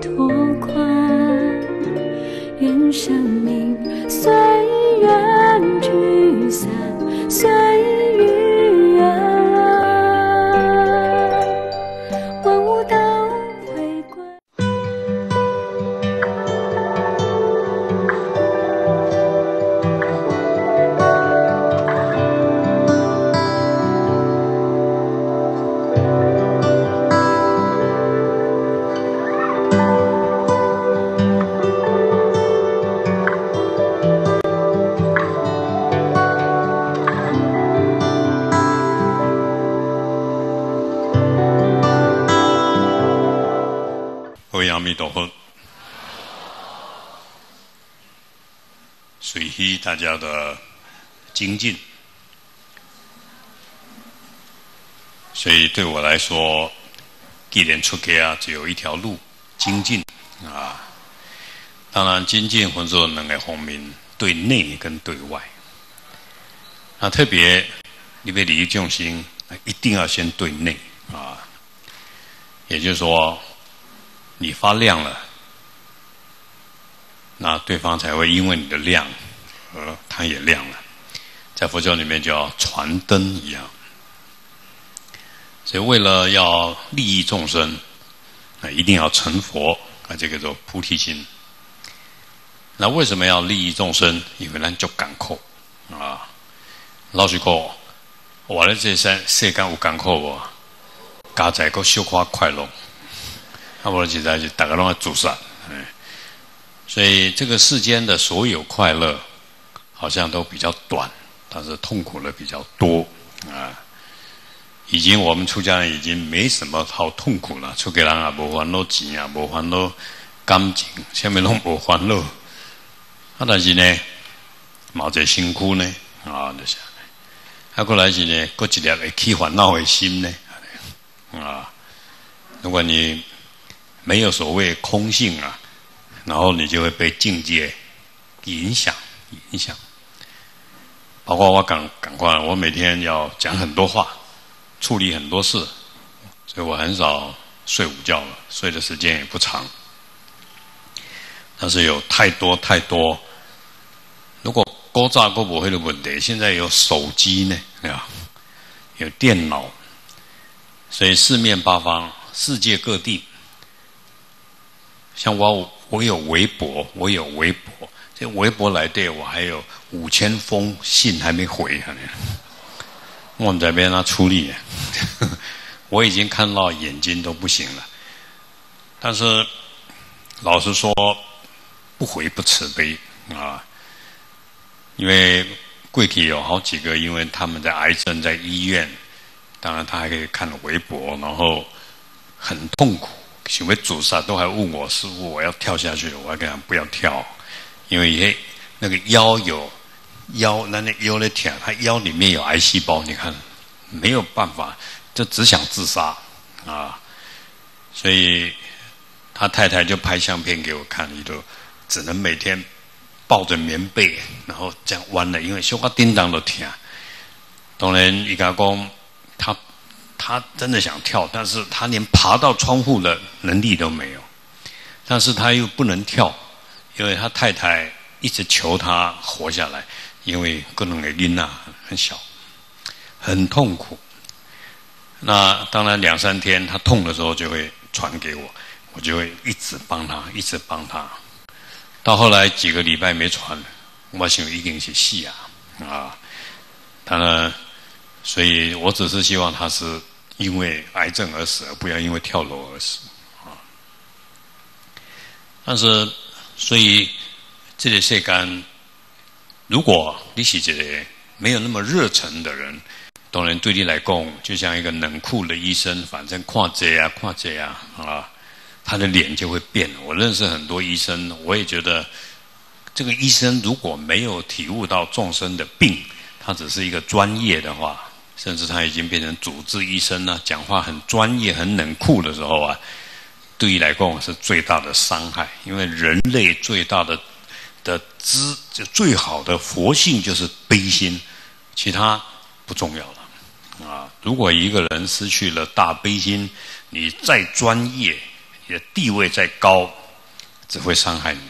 拓宽，愿生命虽然聚散随遇而安，万物都回归。随喜大家的精进，所以对我来说，一年出家只有一条路，精进啊。当然，精进或者能够方面对内跟对外。那特别你被利益众生，一定要先对内啊，也就是说。你发亮了，那对方才会因为你的亮，而他也亮了。在佛教里面叫传灯一样，所以为了要利益众生，啊，一定要成佛啊，这个叫菩提心。那为什么要利益众生？因为咱就艰苦啊，老实讲，我咧这世间有艰苦无，加在个小可快乐。那我现在就大家拢要自杀，所以这个世间的所有快乐，好像都比较短，但是痛苦的比较多啊。已经我们出家人已经没什么好痛苦了，出家人啊，无烦恼钱啊，无烦恼感情，下面拢无烦恼。啊，但是呢，毛在辛苦呢啊，就是。啊，过来是呢，过一日会起烦恼的心呢啊。如果你没有所谓空性啊，然后你就会被境界影响。包括我赶快，我每天要讲很多话，处理很多事，所以我很少睡午觉了，睡的时间也不长。但是有太多，如果古早都没那个问题，现在有手机呢，有电脑，所以四面八方，世界各地。像我有微博，这微博来对我还有5000封信还没回，我们在边他出力，我已经看到眼睛都不行了。但是老实说，不回不慈悲啊，因为过去有好几个，因为他们在癌症在医院，当然他还可以看微博，然后很痛苦。想要自杀都还问我师父，我要跳下去，我还跟他不要跳，因为那个腰，那腰的疼，他腰里面有癌细胞，你看没有办法，就只想自杀啊！所以他太太就拍相片给我看，你就只能每天抱着棉被，然后这样弯了，因为小可叮当都疼。当然，伊家讲他真的想跳，但是他连爬到窗户的能力都没有，但是他又不能跳，因为他太太一直求他活下来，因为各种原因啊，很小，很痛苦。那当然2-3天他痛的时候就会传给我，我就会一直帮他。到后来几个礼拜没传，我想一定是死啊！当然，所以我只是希望他是。因为癌症而死，而不要因为跳楼而死啊！但是，所以这个世间，如果你是一个没有那么热忱的人，当然对你来讲，就像一个冷酷的医生，反正看这啊，他的脸就会变。我认识很多医生，我也觉得这个医生如果没有体悟到众生的病，他只是一个专业的话。甚至他已经变成主治医生了，讲话很专业、很冷酷的时候啊，对于来讲是最大的伤害。因为人类最大的最好的佛性就是悲心，其他不重要了啊！如果一个人失去了大悲心，你再专业，你的地位再高，只会伤害你。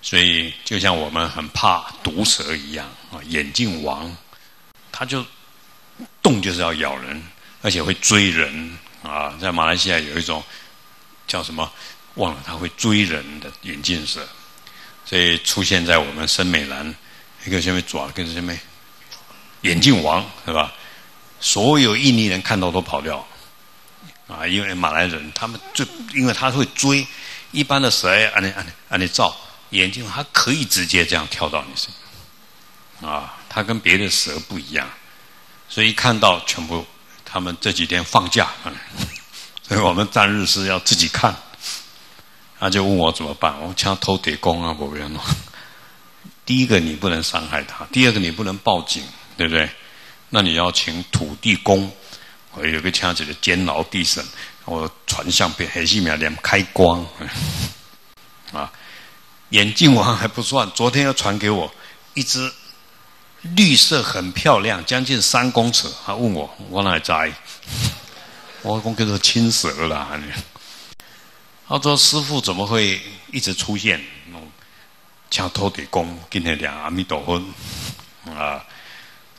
所以就像我们很怕毒蛇一样啊，眼镜王他就动就是要咬人，而且会追人啊。在马来西亚有一种叫什么忘了，他会追人的眼镜蛇，所以出现在我们森美兰一个下面爪，跟下面眼镜王是吧？所有印尼人看到都跑掉啊，因为马来人他们就因为他会追一般的蛇，按你照眼镜他可以直接这样跳到你身上啊，他跟别的蛇不一样，所以一看到全部他们这几天放假，所以我们战日是要自己看。他就问我怎么办，我像偷铁工啊，我不要弄。第一个你不能伤害他，第二个你不能报警，对不对？那你要请土地公，我有个腔子的监牢地神，我传相片黑细苗连开光啊，眼镜王还不算，昨天又传给我一只绿色很漂亮，将近3公尺，他问我哪在？我讲叫做青蛇啦。他说师父怎么会一直出现？像土地公今天讲阿弥陀佛啊，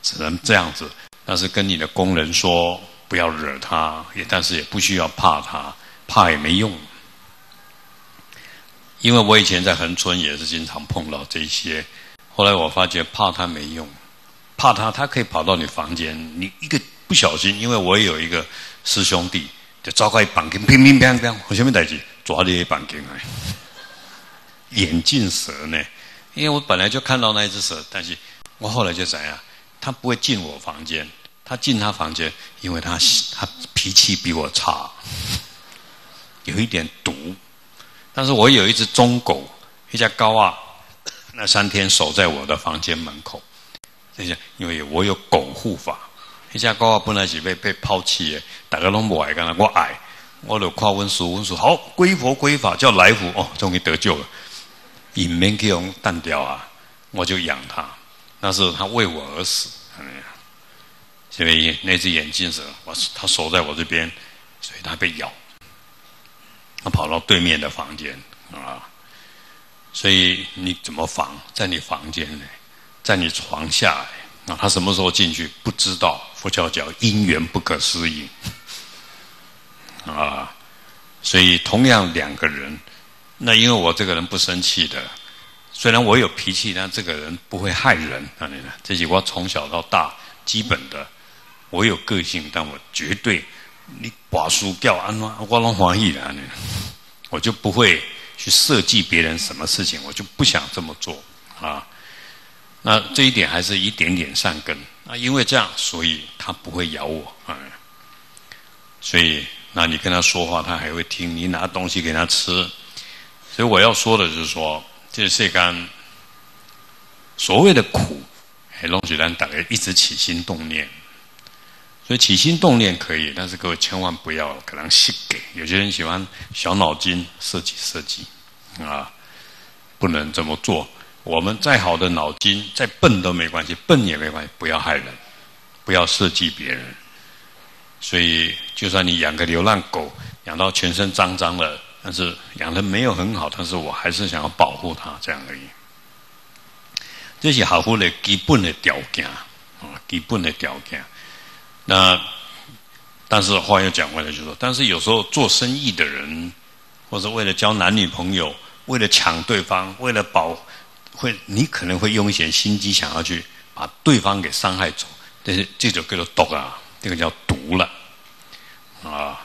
只能这样子。但是跟你的工人说不要惹他，但是也不需要怕他，怕也没用。因为我以前在恒春也是经常碰到这些，后来我发觉怕他没用，怕他他可以跑到你房间，你一个不小心，因为我也有一个师兄弟，就招开绑筋，乒乒乓乓，我什么代志抓你绑筋来。眼镜蛇呢？因为我本来就看到那一只蛇，但是我后来就怎样？他不会进我房间，他进他房间，因为他脾气比我差，有一点毒。但是我有一只忠狗，一家高啊，那3天守在我的房间门口。因为我有狗护法，一家高啊本来是被抛弃的，大家拢不爱干了，我爱，我就看文书好归佛归法叫来福哦，终于得救了。也免去用淡掉啊，我就养它。那时候它为我而死，所以那只眼镜蛇，它守在我这边，所以它被咬，它跑到对面的房间啊。所以你怎么防？在你房间呢，在你床下啊，它什么时候进去不知道。佛教叫因缘不可思议啊，所以同样两个人。那因为我这个人不生气的，虽然我有脾气，但这个人不会害人。这是我从小到大基本的。我有个性，但我绝对你把书掉安了，我拢欢喜了。我就不会去设计别人什么事情，我就不想这么做啊。那这一点还是一点点善根啊，因为这样，所以他不会咬我啊。所以，那你跟他说话，他还会听。你拿东西给他吃。所以我要说的就是说，这世间所谓的苦，拢是咱大家一直起心动念。所以起心动念可以，但是各位千万不要给人细给。有些人喜欢小脑筋设计啊，不能这么做。我们再好的脑筋，再笨都没关系，笨也没关系，不要害人，不要设计别人。所以，就算你养个流浪狗，养到全身脏脏了。但是养得没有很好，但是我还是想要保护它，这样而已。这是合乎的基本的条件啊，基本的条件。那但是话又讲回来，就是说，但是有时候做生意的人，或者为了交男女朋友，为了抢对方，为了你可能会用一些心机，想要去把对方给伤害走。但是这种叫做毒啊，这个叫毒了啊。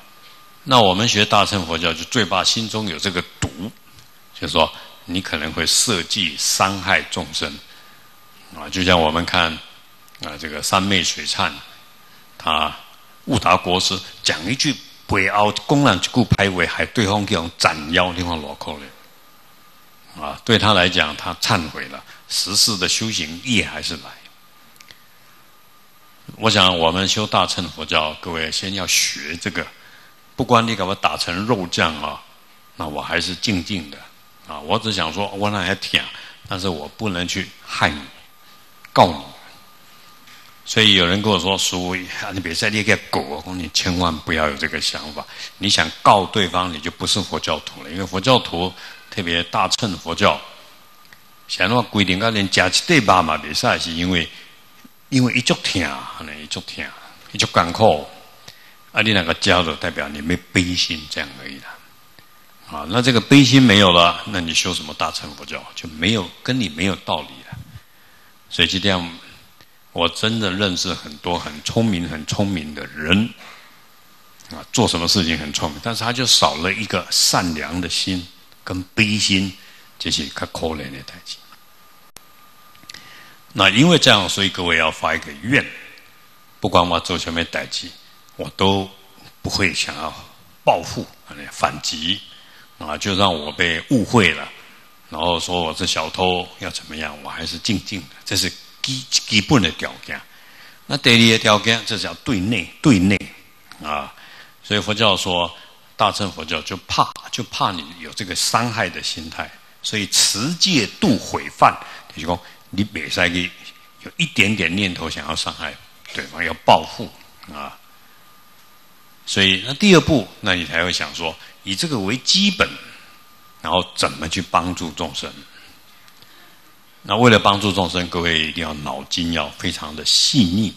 那我们学大乘佛教，就最怕心中有这个毒，就是说你可能会设计伤害众生啊。就像我们看啊，这个三昧水忏，他悟达国师讲一句背后公然一句歹话，还对方给我斩妖，对方落口了啊。对他来讲，他忏悔了，十世的修行业还是来。我想我们修大乘佛教，各位先要学这个。不管你给我打成肉酱啊，那我还是静静的啊。我只想说，我那还舔，但是我不能去害你、告你。所以有人跟我说：“叔，你别再列个狗！”我说：“你千万不要有这个想法。你想告对方，你就不是佛教徒了，因为佛教徒特别大乘佛教，像那规定，连吃一对肉嘛袂使，是因为伊足痛，伊足痛，伊足艰苦。啊，你那个教的代表你没悲心，这样而已啦。啊，那这个悲心没有了，那你修什么大乘佛教就没有，跟你没有道理了。所以就这样。”我真的认识很多很聪明的人，啊，做什么事情很聪明，但是他就少了一个善良的心跟悲心，这是较可怜的代志。那因为这样，所以各位要发一个愿，不管我做什么代志，我都不会想要报复、反击，啊，就让我被误会了，然后说我是小偷要怎么样，我还是静静的，这是基本的条件。那第二个条件就是要对内啊，所以佛教说大乘佛教就怕你有这个伤害的心态，所以持戒度毁犯，就是说你不可以有一点点念头想要伤害对方，要报复啊。所以那第二步，那你才会想说以这个为基本，然后怎么去帮助众生。那为了帮助众生，各位一定要脑筋要非常的细腻，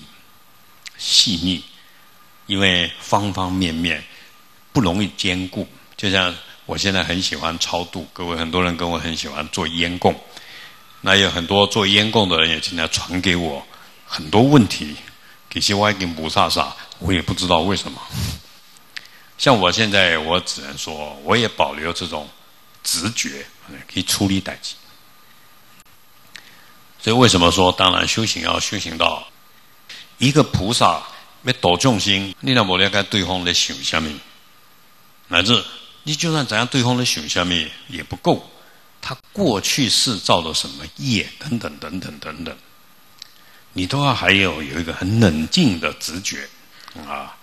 因为方方面面不容易兼顾。就像我现在很喜欢超度，各位很多人跟我很喜欢做烟供，那有很多做烟供的人也经常传给我很多问题，其实我已经不傻傻，我也不知道为什么。像我现在，我只能说我也保留这种直觉可以处理代志。所以为什么说当然修行要修行到一个菩萨要度众生，你若无了解对方在想什么，乃至你就算怎样对方在想什么也不够，他过去世造了什么业等等，你都要还有一个很冷静的直觉啊，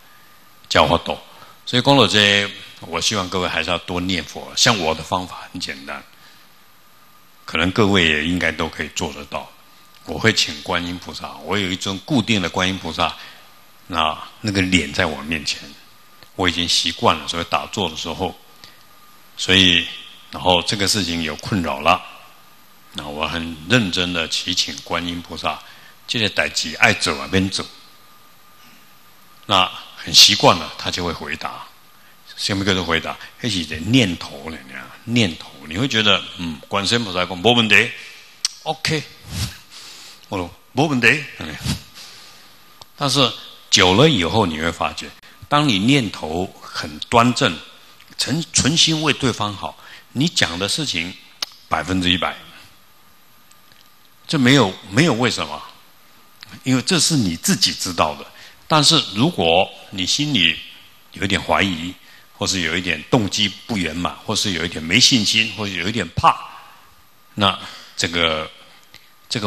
才有办法。所以讲到这，我希望各位还是要多念佛。像我的方法很简单，可能各位也应该都可以做得到。我会请观音菩萨，我有一尊固定的观音菩萨，那个脸在我面前，我已经习惯了。所以打坐的时候，所以然后这个事情有困扰了，那我很认真的祈请观音菩萨，这个代志爱走啊边走，那很习惯了，他就会回答。什么叫做回答？那是在念头了，念头，你会觉得观世音菩萨讲没问题 ，OK， 我说没问题。但是久了以后，你会发觉，当你念头很端正，存心为对方好，你讲的事情100%，这没有为什么，因为这是你自己知道的。但是如果你心里有一点怀疑，或是有一点动机不圆满，或是有一点没信心，或是有一点怕，那这个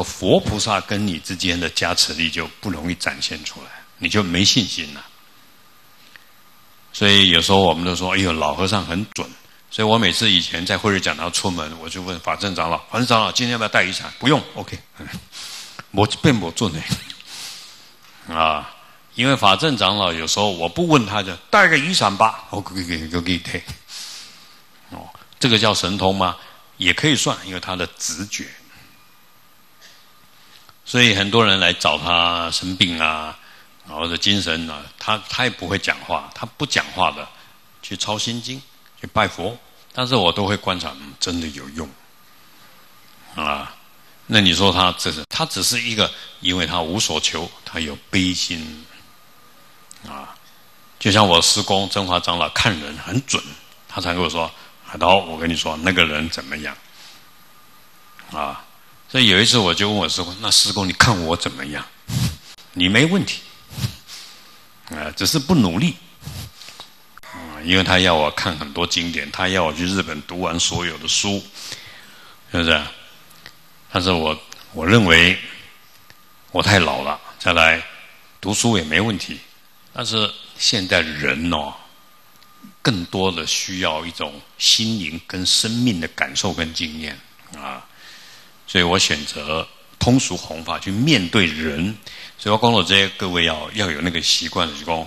佛菩萨跟你之间的加持力就不容易展现出来，你就没信心了。所以有时候我们都说，哎呦，老和尚很准。所以我每次以前在慧日讲堂出门，我就问法政长老，法政长老今天要不要带雨伞？不用 ，OK， 我变我准的啊。因为法政长老有时候我不问他就带个雨伞吧，我给你带。哦，这个叫神通吗？也可以算，因为他的直觉。所以很多人来找他生病啊，或者精神啊，他也不会讲话，他不讲话的去抄心经，去拜佛，但是我都会观察，真的有用啊。那你说他只是一个，因为他无所求，他有悲心。啊，就像我师公真华长老看人很准，他才跟我说：“海涛，我跟你说那个人怎么样？”啊，所以有一次我就问我师公：“那师公，你看我怎么样？”你没问题，啊，只是不努力。啊，因为他要我看很多经典，他要我去日本读完所有的书，是不是？但是我认为我太老了，再来读书也没问题。但是现代人更多的需要一种心灵跟生命的感受跟经验啊，所以我选择通俗弘法去面对人。所以我讲到这，各位要有那个习惯，就是说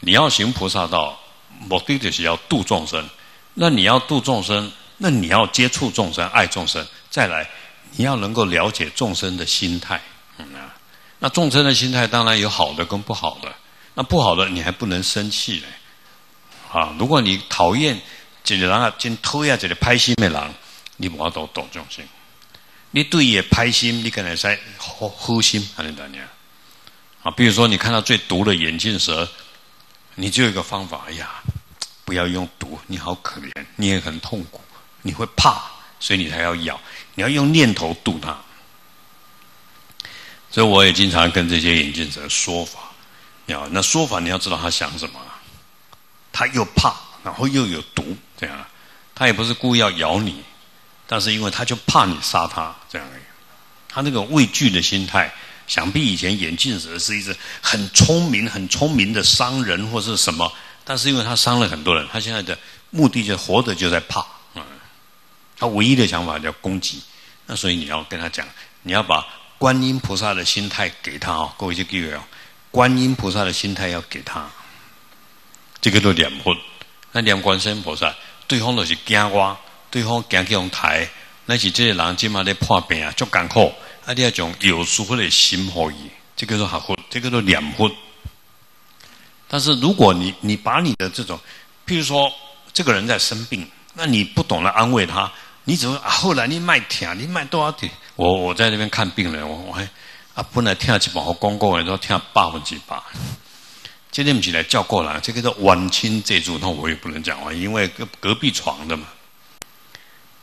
你要行菩萨道，目的就是要度众生。那你要度众生，那你要接触众生，爱众生，再来你要能够了解众生的心态。那众生的心态当然有好的跟不好的，那不好的你还不能生气嘞。啊，如果你讨厌一个人啊，真讨厌一个歹心的人，你无法度懂众生。你对伊歹心，你可能在好心，安尼怎样？啊，比如说你看到最毒的眼镜蛇，你就有一个方法，哎呀，不要用毒，你好可怜，你也很痛苦，你会怕，所以你才要咬，你要用念头度它。所以我也经常跟这些眼镜蛇说法，那说法你要知道他想什么，他又怕，然后又有毒，这样，他也不是故意要咬你，但是因为他就怕你杀他，这样，他那个畏惧的心态，想必以前眼镜蛇是一只很聪明的商人或是什么，但是因为他伤了很多人，他现在的目的就活着就在怕，他唯一的想法叫攻击，那所以你要跟他讲，你要把观音菩萨的心态给他哦，各位就记住哦，观音菩萨的心态要给他，这个都念佛，那念观世音菩萨，对方就是惊我，对方惊去用台，那是这个人今嘛在破病啊，足艰苦，啊你要从有舒服的心给伊，这个都学佛，这个都念佛。但是如果你把你的这种，譬如说这个人在生病，那你不懂得安慰他。你怎么啊？后来你卖听，你卖多少点？我在那边看病人，我还啊本来听一半，我广告人都听100%。今天不是来叫过来，这个叫晚清这组，那我也不能讲啊，因为隔壁床的嘛，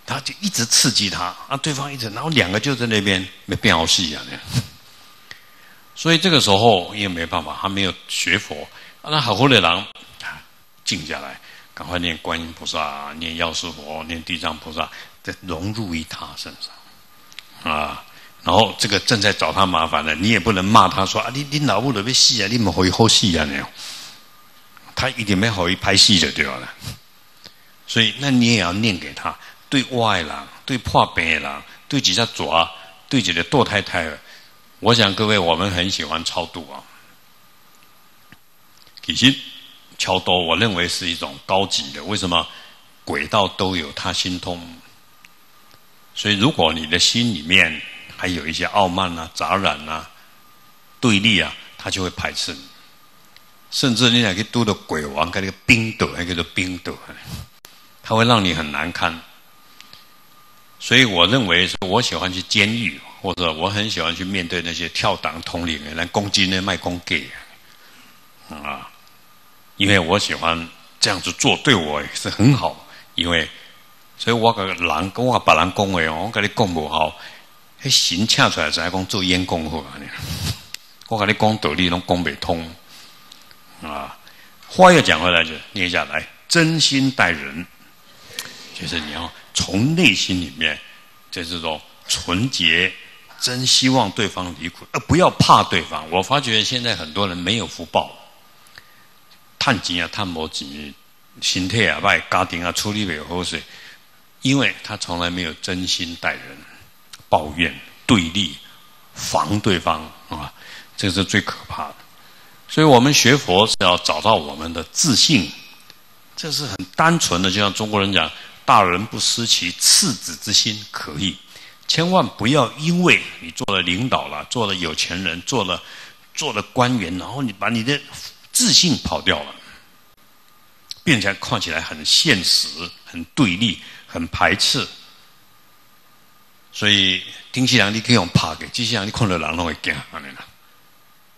他就一直刺激他啊，对方一直，然后两个就在那边没变好戏啊，所以这个时候也没办法，他没有学佛，啊、那好好的人静下来，赶快念观音菩萨，念药师佛，念地藏菩萨。再融入于他身上啊，然后这个正在找他麻烦的，你也不能骂他说啊，你老母都被戏啊，你们会好戏啊那样，他一定没好一拍戏就对了。所以，那你也要念给他，对外人，对破病的人，对几只蛇，对几个堕胎胎儿。我想各位，我们很喜欢超度啊，其实超度我认为是一种高级的，为什么？鬼道都有他心通。所以如果你的心里面还有一些傲慢啊、杂染啊、对立啊，他就会排斥你。甚至你想去度的鬼王跟那个冰斗，还叫做冰斗，他会让你很难堪。所以我认为，我喜欢去监狱，或者我很喜欢去面对那些跳档统领来攻击那卖公给啊，因为我喜欢这样子做，对我也是很好，因为。所以我跟人，我把人讲话哦，我跟你讲不好，迄神请出来才讲做烟供好啊！我跟你讲道理拢讲不通啊！话又讲回来，就念下来，真心待人，就是你要从内心里面，就是说纯洁，真希望对方离苦，不要怕对方。我发觉现在很多人没有福报，赚钱啊，赚无钱，身体啊歹，家庭啊处理袂好势。因为他从来没有真心待人，抱怨、对立、防对方啊，这是最可怕的。所以我们学佛是要找到我们的自信，这是很单纯的。就像中国人讲“大人不失其赤子之心”，可以，千万不要因为你做了领导了，做了有钱人，做了官员，然后你把你的自信跑掉了，变成看起来很现实、很对立。很排斥，所以顶世人你去用拍的，这世人你看到人拢会惊安尼啦。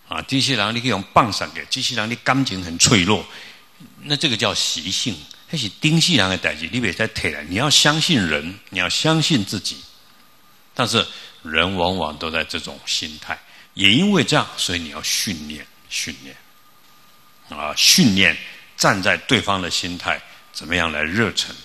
啊，这世人你去用棒杀的，这世人你感情很脆弱，那这个叫习性，那是顶世人的代志，你别再提了。你要相信人，你要相信自己，但是人往往都在这种心态，也因为这样，所以你要训练站在对方的心态，怎么样来热忱。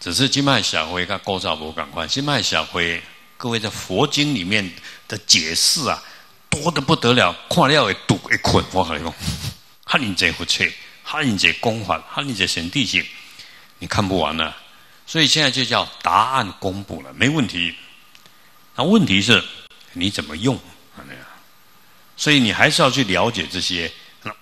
只是今麦社会跟古早无同款，今麦社会各位在佛经里面的解释啊，多得不得了，看了会堵会困。我跟你讲，哈尼侪佛册，哈尼侪讲法，哈尼侪神地性，你看不完了。所以现在就叫答案公布了，没问题。那问题是，你怎么用？所以你还是要去了解这些。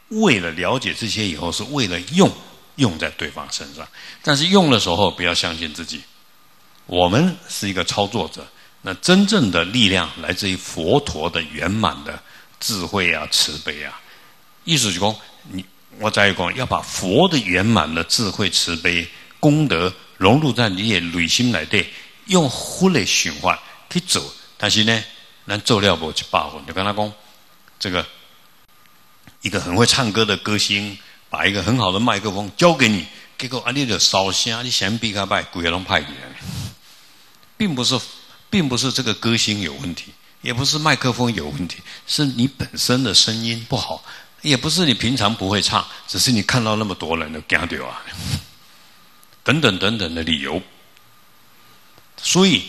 为了了解这些以后，是为了用，用在对方身上。但是用的时候，不要相信自己。我们是一个操作者，那真正的力量来自于佛陀的圆满的智慧啊、慈悲啊。意思就是说，我再讲，要把佛的圆满的智慧、慈悲、功德融入在你的内心内底，用佛的循环去走。但是呢，咱做了无一百分，就跟他讲，这个一个很会唱歌的歌星，把一个很好的麦克风交给你，结果啊，你就烧声，你嫌比较歹，鬼也拢派去了。并不是这个歌星有问题，也不是麦克风有问题，是你本身的声音不好，也不是你平常不会唱，只是你看到那么多人都惊到啊，等等等等的理由。所以，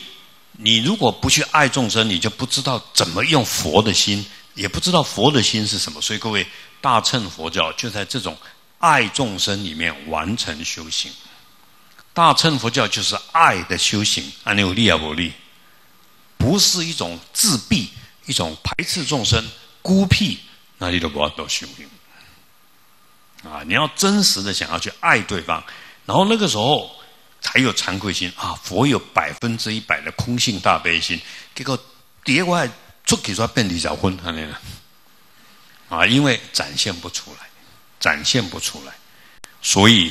你如果不去爱众生，你就不知道怎么用佛的心。也不知道佛的心是什么，所以各位，大乘佛教就在这种爱众生里面完成修行。大乘佛教就是爱的修行，安有利啊无利，不是一种自闭、一种排斥众生、孤僻，那你都不要多修行啊！你要真实的想要去爱对方，然后那个时候才有惭愧心啊！佛有100%的空性大悲心，结果叠外。出去说变20分安尼啦，啊，因为展现不出来，所以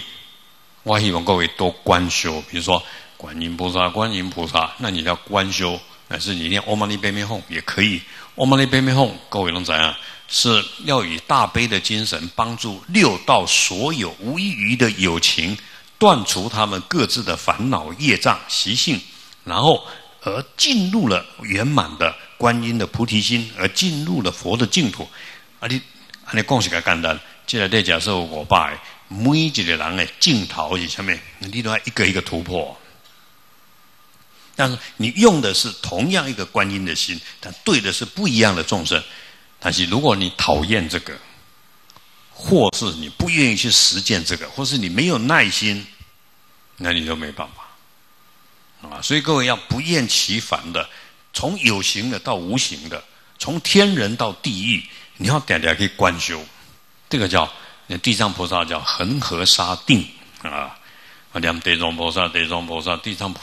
我希望各位多观修，比如说观音菩萨，那你要观修，乃是你念阿弥陀佛也可以，阿弥陀佛各位能怎样？是要以大悲的精神帮助六道所有无一余的有情，断除他们各自的烦恼业障习性，然后而进入了圆满的观音的菩提心，而进入了佛的净土。啊，你讲是个简单，这来对假设500个，每一个人的镜头是什么？你都要一个一个突破。但是你用的是同样一个观音的心，但对的是不一样的众生。但是如果你讨厌这个，或是你不愿意去实践这个，或是你没有耐心，那你就没办法啊。所以各位要不厌其烦的。从有形的到无形的，从天人到地狱，你要点点去观修，这个叫地藏菩萨叫恒河沙定啊，念地藏菩萨，地藏菩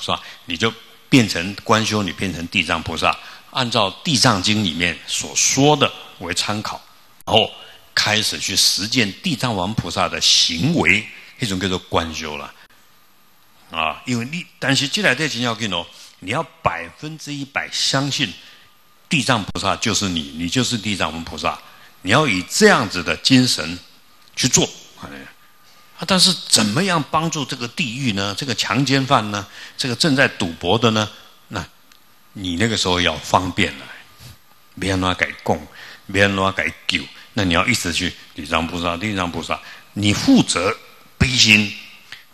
萨，你就变成观修，你变成地藏菩萨，按照《地藏经》里面所说的为参考，然后开始去实践地藏王菩萨的行为，那种叫做观修了啊。因为你但是这来对真要紧哦。你要100%相信地藏菩萨就是你，你就是地藏王菩萨。你要以这样子的精神去做啊！但是怎么样帮助这个地狱呢？这个强奸犯呢？这个正在赌博的呢？那你那个时候要方便了，别拿改供，别拿改救。那你要一直去地藏菩萨，你负责悲心，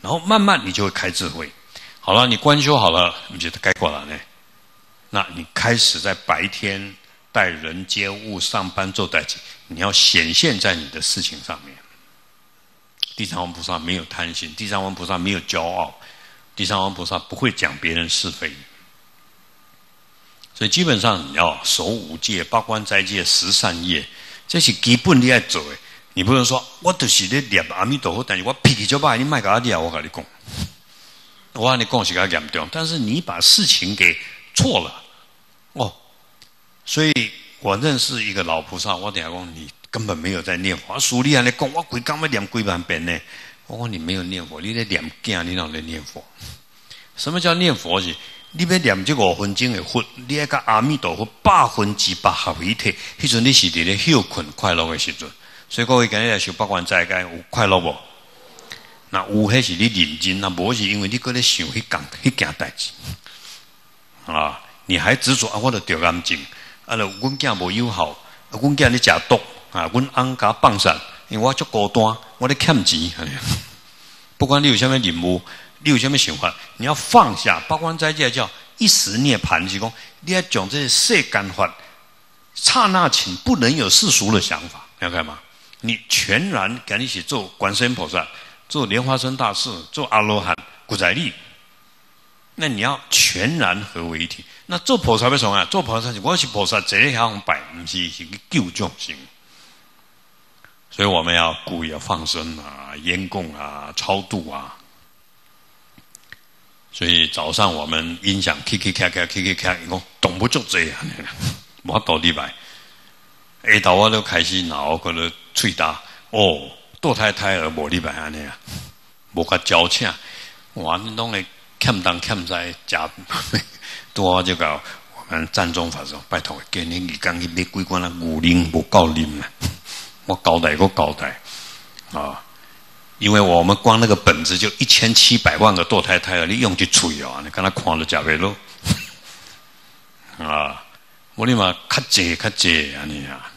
然后慢慢你就会开智慧。好了，你观修好了，你觉得该过了呢？那你开始在白天待人接物、上班做代志，你要显现在你的事情上面。地藏王菩萨没有贪心，地藏王菩萨没有骄傲，地藏王菩萨不会讲别人是非。所以基本上你要守5戒、8关斋戒、10善业，这是基本你要做的。你不能说我就是在念阿弥陀佛，但是我脾气就歹，你卖给我念，我跟你讲。我跟你讲是较严重，但是你把事情给错了哦。所以我认识一个老菩萨，我等下讲你根本没有在念佛。苏利安来讲，我规刚要念几万遍呢。我讲你没有念佛，你在念经，你哪在念佛？什么叫念佛是？你要念这5分钟的佛，你要跟阿弥陀佛100%合为一体。迄阵你是伫咧休困快乐的时阵，所以各位今日来修8关斋戒有快乐无？那有迄是你认真，那无是因为你搁咧想迄件代志啊！你还执着啊！我著着干净啊！著阮囝无友好，阮囝咧食毒啊！阮翁甲放散，因为我足孤单，我咧欠钱。不管你有啥物任务，你有啥物想法，你要放下。包括在这叫一时涅槃，是讲你要讲这些世间法，刹那情不能有世俗的想法，你要干嘛？你全然跟你一起做观世音菩萨。做莲花生大士，做阿罗汉，古在力，那你要全然合为一体。那做菩萨要从啊？做菩萨是我是菩萨，坐在遐摆，不是是去救众生。所以我们要故意要放生啊、烟供啊、超度啊。所以早上我们音响 ，我懂不就这样，我搞礼拜。下头我都开始脑可能嘴大哦，堕胎胎儿无礼拜安尼啊，无甲交请，哇，你弄来欠东欠西加，多就搞我们战中法师，拜托，今年二工去买几罐啦牛奶无够啉啦，我交代个交代啊。因为我们光那个本子就1700万个堕胎胎儿，你用去吹哦，你看他看都吃袂落啊！我立马较济安尼啊！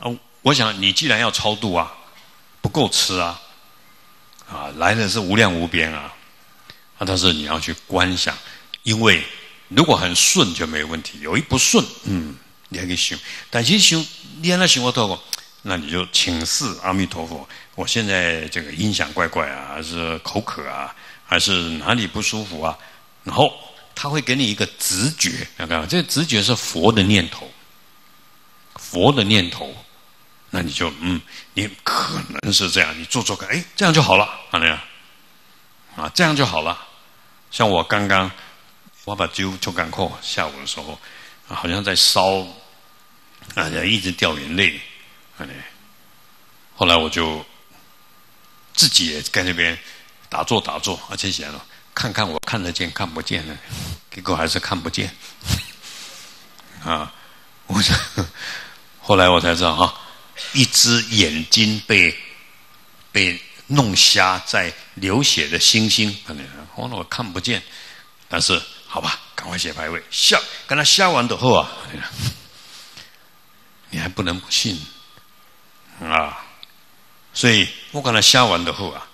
哦，我想你既然要超度啊，不够吃啊，啊来的是无量无边啊！啊，但是你要去观想，因为如果很顺就没问题，有一不顺，你还可以想，但是想你安那想我透过。那你就请示阿弥陀佛，我现在这个音响怪怪啊，还是口渴啊，还是哪里不舒服啊？然后他会给你一个直觉，要看这个直觉是佛的念头，佛的念头，那你就你可能是这样，你做看，哎，这样就好了，怎么样？啊，这样就好了。像我刚刚我把酒就赶扣，下午的时候好像在烧，啊，一直掉眼泪。后来我就自己也在那边打坐，而且想了看看我看得见看不见呢，结果还是看不见啊！我想后来我才知道哈，一只眼睛被弄瞎，在流血的星星，我看不见，但是好吧，赶快写牌位，瞎跟他瞎完的后啊，你还不能不信。啊，所以我跟他瞎玩的后啊，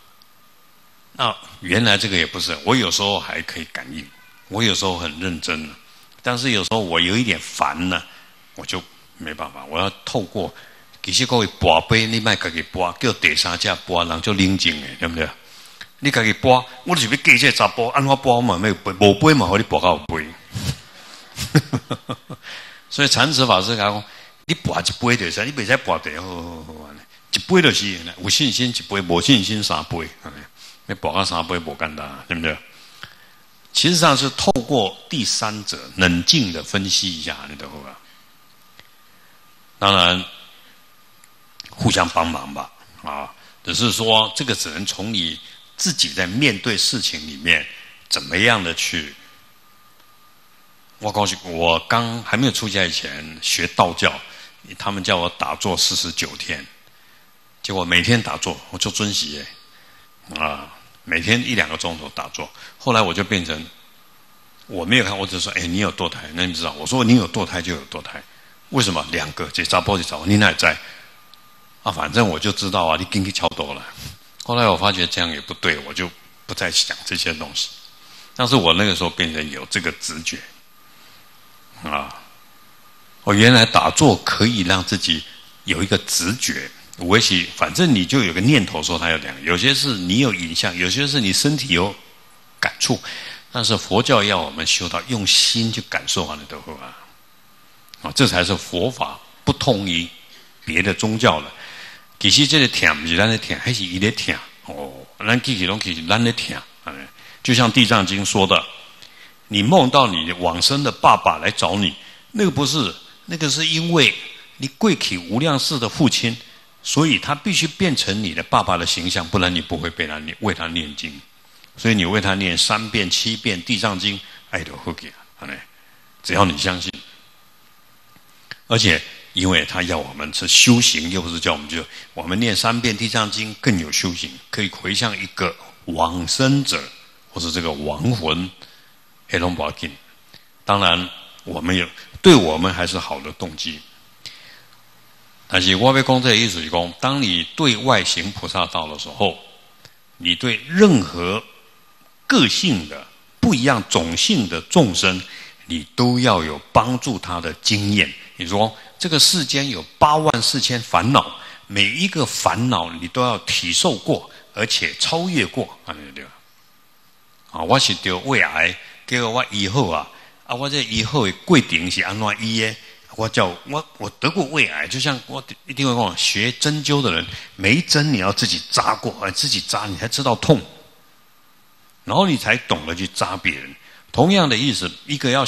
那原来这个也不是，我有时候还可以感应，我有时候很认真了，但是有时候我有一点烦了，我就没办法，我要透过其实各位拔杯，你卖自己拔，叫第三者拔，人就冷静的，对不对？你自己拔，我就是要记这杂波，按我拔嘛，没有杯，无杯嘛，和你拔到有杯。所以禅师法师讲。你拔一杯就是，你袂使拔第好，一杯就是有信心一杯，无信心三杯，要拔到三杯无简单，对不对？其实上是透过第三者冷静的分析一下，你懂吧？当然互相帮忙吧，啊，只是说这个只能从你自己在面对事情里面怎么样的去。我告诉你，我刚还没有出家以前学道教。他们叫我打坐49天，结果每天打坐，我就遵循啊，每天1-2个钟头打坐。后来我就变成我没有看，我只说，哎，你有堕胎，那你知道？我说你有堕胎就有堕胎，为什么？2个，这杂波就杂波，你哪里在？啊，反正我就知道啊，你进去敲多了。后来我发觉这样也不对，我就不再想这些东西。但是我那个时候变成有这个直觉啊。我原来打坐可以让自己有一个直觉，我也许反正你就有个念头说它有2个，有些是你有影像，有些是你身体有感触，但是佛教要我们修到用心去感受完了都会啊，这才是佛法不同于别的宗教了。其实这个听不是咱的听，还是伊的听哦，咱记起拢记是咱的听，就像《地藏经》说的，你梦到你往生的爸爸来找你，那个不是。那个是因为你贵体无量世的父亲，所以他必须变成你的爸爸的形象，不然你不会被他为他念经。所以你为他念3遍7遍《地藏经》，爱都会给他。只要你相信，而且因为他要我们是修行，又不是叫我们就我们念3遍《地藏经》更有修行，可以回向一个往生者或是这个亡魂。黑龙宝经，当然我们有。对我们还是好的动机，但是我要讲这个意思是说，当你对外行菩萨道的时候，你对任何个性的不一样种性的众生，你都要有帮助他的经验。你说这个世间有84000烦恼，每一个烦恼你都要体受过，而且超越过，啊，我是得胃癌，结果我医好啊，啊，我这医好的过程是安怎医的？我得过胃癌，就像我一定会讲，学针灸的人，每一针你要自己扎过，自己扎你才知道痛，然后你才懂得去扎别人。同样的意思，一个要。